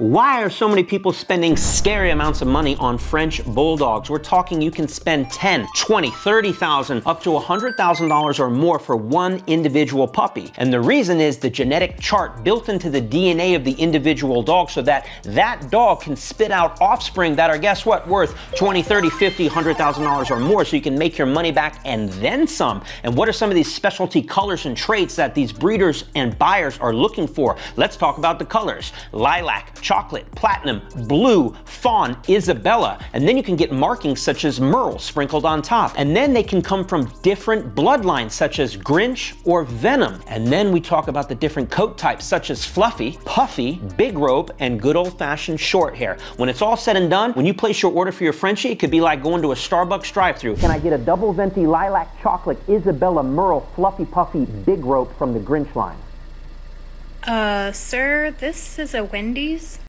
Why are so many people spending scary amounts of money on French Bulldogs? We're talking you can spend $10,000, $20,000, $30,000, up to $100,000 or more for one individual puppy. And the reason is the genetic chart built into the DNA of the individual dog so that that dog can spit out offspring that are, guess what, worth $20,000, $30,000, $50,000, $100,000 or more, so you can make your money back and then some. And what are some of these specialty colors and traits that these breeders and buyers are looking for? Let's talk about the colors. Lilac, chocolate, platinum, blue, fawn, Isabella, and then you can get markings such as Merle sprinkled on top. And then they can come from different bloodlines such as Grinch or Venom. And then we talk about the different coat types such as fluffy, puffy, big robe, and good old-fashioned short hair. When it's all said and done, when you place your order for your Frenchie, it could be like going to a Starbucks drive-thru. Can I get a double venti lilac chocolate Isabella Merle fluffy puffy big robe from the Grinch line? Sir, this is a Wendy's.